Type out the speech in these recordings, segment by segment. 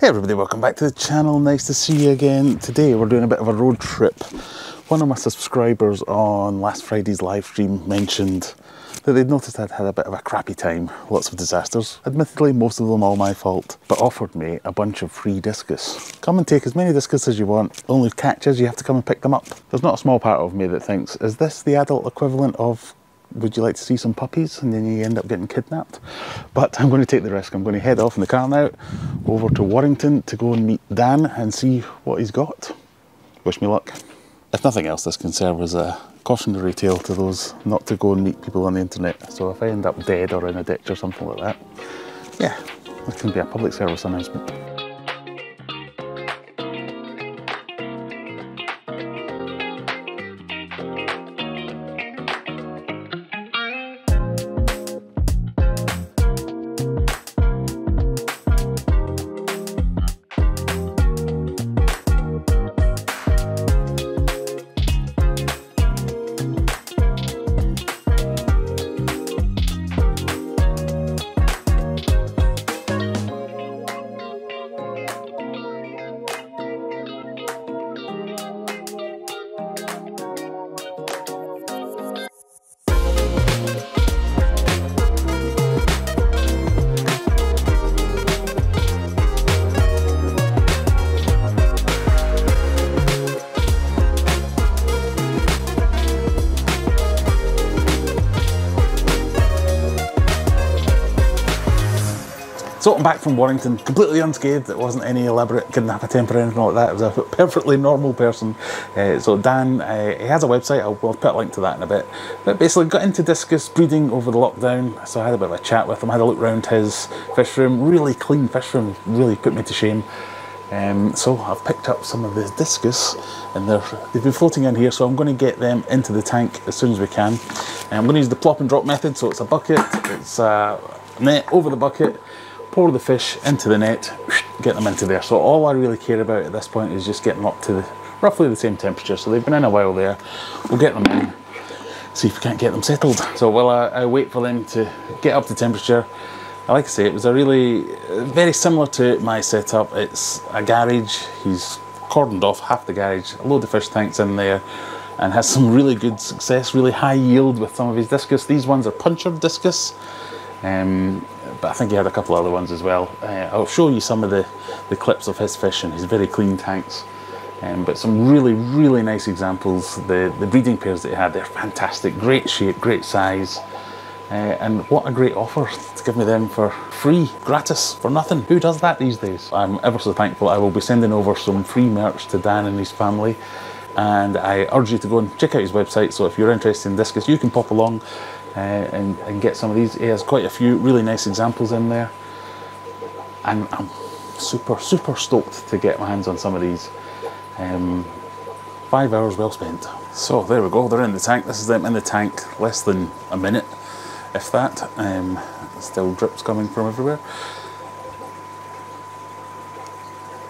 Hey everybody, welcome back to the channel. Nice to see you again. Today we're doing a bit of a road trip. One of my subscribers on last Friday's live stream mentioned that they'd noticed I'd had a bit of a crappy time, lots of disasters, admittedly most of them all my fault, but offered me a bunch of free discus. Come and take as many discus as you want, only catch is you have to come and pick them up. There's not a small part of me that thinks, is this the adult equivalent of would you like to see some puppies? And then you end up getting kidnapped. But I'm going to take the risk. I'm going to head off in the car now, over to Warrington to go and meet Dan and see what he's got. Wish me luck. If nothing else, this can serve as a cautionary tale to those not to go and meet people on the internet. So if I end up dead or in a ditch or something like that, yeah, that can be a public service announcement. So I'm back from Warrington, completely unscathed. It wasn't any elaborate kidnap attempt or anything like that. It was a perfectly normal person. So Dan, he has a website, I'll put a link to that in a bit. But basically got into discus breeding over the lockdown. So I had a bit of a chat with him, had a look around his fish room, really clean fish room, really put me to shame. So I've picked up some of this discus and they've been floating in here. So I'm going to get them into the tank as soon as we can. And I'm going to use the plop and drop method. So it's a bucket, it's a net over the bucket. Pour the fish into the net, get them into there. So all I really care about at this point is just getting up to roughly the same temperature. So they've been in a while there. We'll get them in, see if we can't get them settled. So while I wait for them to get up to temperature, like I say, it was a really, very similar to my setup. It's a garage, he's cordoned off half the garage, a load of fish tanks in there, and has some really good success, really high yield with some of his discus. These ones are punchards discus. But I think he had a couple other ones as well. I'll show you some of the clips of his fish and his very clean tanks. But some really, really nice examples. The breeding pairs that he had, they're fantastic. Great shape, great size. And what a great offer to give me them for free, gratis, for nothing. Who does that these days? I'm ever so thankful. I will be sending over some free merch to Dan and his family. And I urge you to go and check out his website. So if you're interested in discus, you can pop along. And get some of these. He has quite a few really nice examples in there, and I'm super stoked to get my hands on some of these. 5 hours well spent. So there we go, they're in the tank. This is them in the tank, less than a minute if that. Still drips coming from everywhere.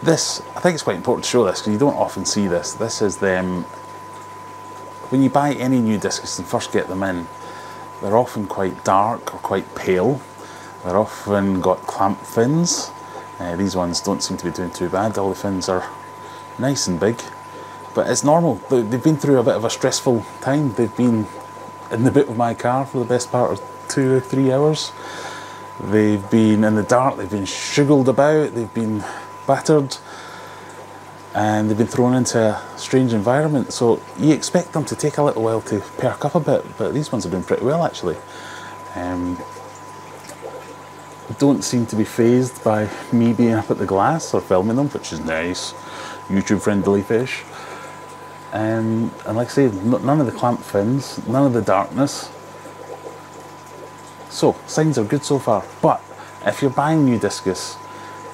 This, I think it's quite important to show this because you don't often see this. This is them when you buy any new discus and first get them in. They're often quite dark or quite pale. They're often got clamped fins. These ones don't seem to be doing too bad. All the fins are nice and big, but it's normal. They've been through a bit of a stressful time. They've been in the boot of my car for the best part of 2 or 3 hours. They've been in the dark, they've been shuggled about, they've been battered, and they've been thrown into a strange environment, so you expect them to take a little while to perk up a bit, but these ones are doing pretty well actually. Don't seem to be fazed by me being up at the glass or filming them, which is nice. YouTube friendly fish. And like I say, none of the clamped fins, none of the darkness. So signs are good so far, but if you're buying new discus,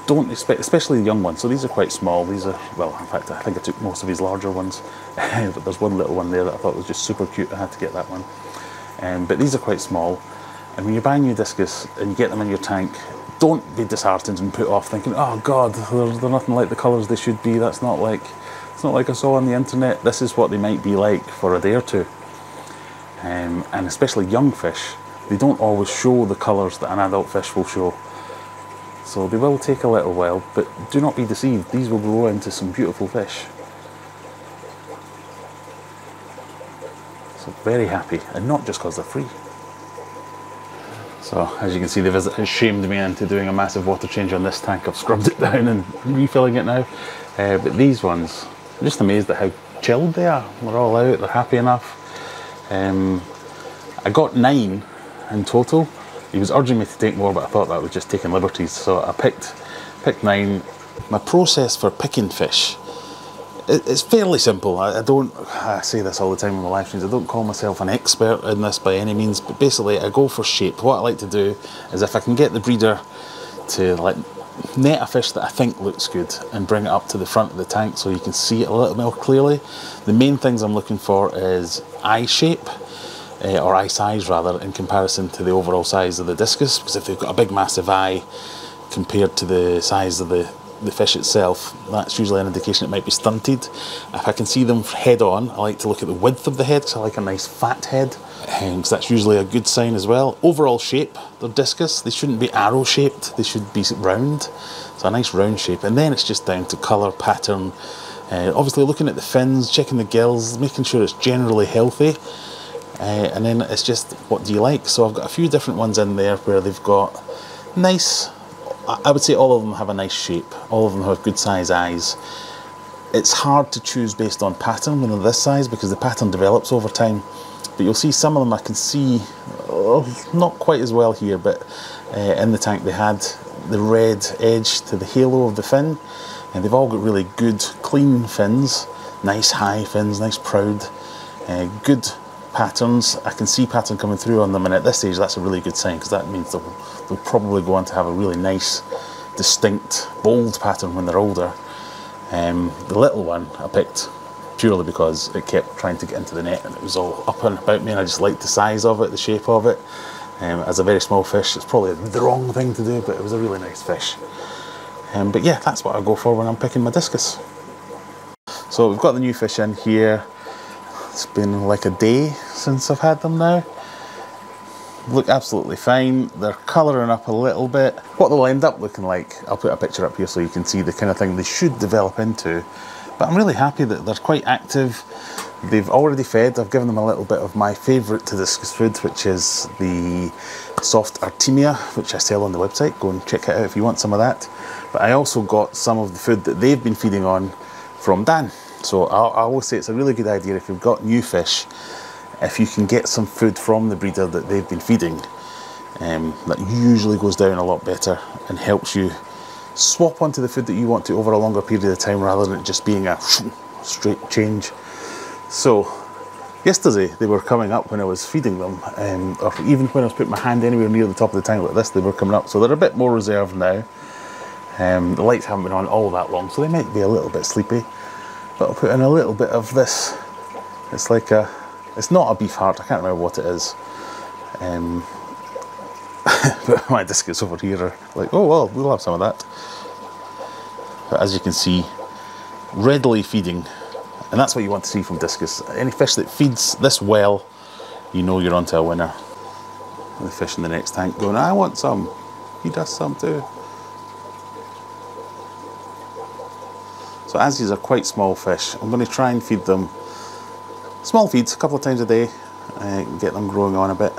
don't expect, especially the young ones. So these are quite small. These are, well, in fact, I think I took most of these larger ones, but there's one little one there that I thought was just super cute. I had to get that one. But these are quite small. And when you're buying new discus and you get them in your tank, don't be disheartened and put off thinking, oh God, they're nothing like the colours they should be. That's not like, it's not like I saw on the internet. This is what they might be like for a day or two. And especially young fish, they don't always show the colours that an adult fish will show. So they will take a little while, but do not be deceived, these will grow into some beautiful fish. So very happy, and not just because they're free. So as you can see, the visit has shamed me into doing a massive water change on this tank. I've scrubbed it down and refilling it now. But these ones, I'm just amazed at how chilled they are. They're all out, they're happy enough. I got 9 in total. He was urging me to take more, but I thought that was just taking liberties, so I picked 9. My process for picking fish, it's fairly simple. I say this all the time on the live streams, I don't call myself an expert in this by any means, but basically I go for shape. What I like to do is, if I can get the breeder to like net a fish that I think looks good and bring it up to the front of the tank so you can see it a little more clearly, the main things I'm looking for is eye shape, or eye size rather, in comparison to the overall size of the discus, because if they've got a big massive eye compared to the size of the fish itself, that's usually an indication it might be stunted. If I can see them head on, I like to look at the width of the head, because I like a nice fat head, because that's usually a good sign as well. Overall shape, they're discus, they shouldn't be arrow shaped, they should be round, so a nice round shape. And then it's just down to colour, pattern, obviously looking at the fins, checking the gills, making sure it's generally healthy, and then it's just, what do you like? So I've got a few different ones in there where they've got nice, I would say all of them have a nice shape, all of them have good size eyes. It's hard to choose based on pattern when they're this size, because the pattern develops over time, but you'll see some of them I can see, not quite as well here, but in the tank they had the red edge to the halo of the fin, and they've all got really good clean fins, nice high fins, nice proud, good patterns. I can see pattern coming through on them, and at this stage that's a really good sign, because that means they'll probably go on to have a really nice distinct bold pattern when they're older. The little one I picked purely because it kept trying to get into the net and it was all up and about me, and I just liked the size of it, the shape of it. As a very small fish, it's probably the wrong thing to do, but it was a really nice fish. But yeah, that's what I go for when I'm picking my discus. So we've got the new fish in here. It's been like a day since I've had them now. Look absolutely fine. They're colouring up a little bit. What they'll end up looking like, I'll put a picture up here so you can see the kind of thing they should develop into. But I'm really happy that they're quite active. They've already fed. I've given them a little bit of my favourite to discus food, which is the soft artemia, which I sell on the website. Go and check it out if you want some of that. But I also got some of the food that they've been feeding on from Dan. So I always say it's a really good idea, if you've got new fish, if you can get some food from the breeder that they've been feeding, that usually goes down a lot better and helps you swap onto the food that you want to over a longer period of time, rather than it just being a straight change. So yesterday they were coming up when I was feeding them, or even when I was putting my hand anywhere near the top of the tank like this, they were coming up. So they're a bit more reserved now. The lights haven't been on all that long, so they might be a little bit sleepy. But I'll put in a little bit of this. It's like a, it's not a beef heart, I can't remember what it is. But my discus over here are like, oh well, we'll have some of that. But as you can see, readily feeding. And that's what you want to see from discus. Any fish that feeds this well, you know you're onto a winner. And the fish in the next tank going, I want some. He does some too. So as these are quite small fish, I'm going to try and feed them small feeds a couple of times a day and get them growing on a bit.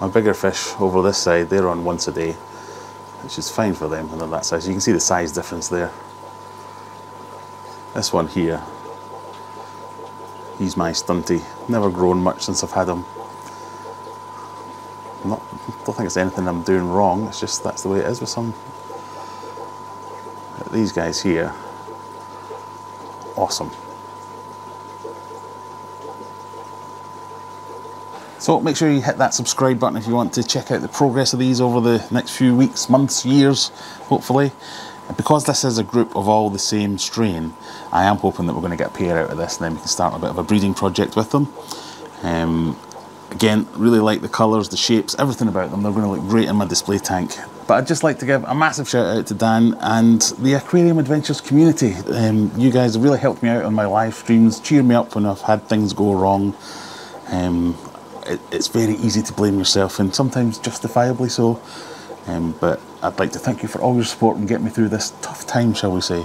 My bigger fish over this side, they're on once a day, which is fine for them when they're that size. You can see the size difference there. This one here, he's my stunty. Never grown much since I've had him. I don't think it's anything I'm doing wrong, it's just that's the way it is with some. These guys here, awesome. So make sure you hit that subscribe button if you want to check out the progress of these over the next few weeks, months, years, hopefully. And because this is a group of all the same strain, I am hoping that we're going to get a pair out of this, and then we can start a bit of a breeding project with them. Again, really like the colours, the shapes, everything about them. They're going to look great in my display tank. But I'd just like to give a massive shout out to Dan and the Aquarium Adventures community. You guys have really helped me out on my live streams, cheered me up when I've had things go wrong. It's very easy to blame yourself, and sometimes justifiably so. But I'd like to thank you for all your support and get me through this tough time, shall we say.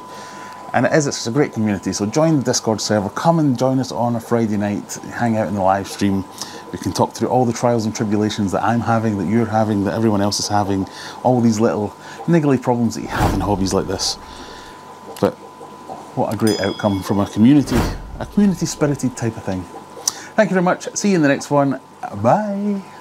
And it's a great community, so join the Discord server, come and join us on a Friday night, hang out in the live stream. We can talk through all the trials and tribulations that I'm having, that you're having, that everyone else is having, all these little niggly problems that you have in hobbies like this. But what a great outcome from a community spirited type of thing. Thank you very much, see you in the next one, bye.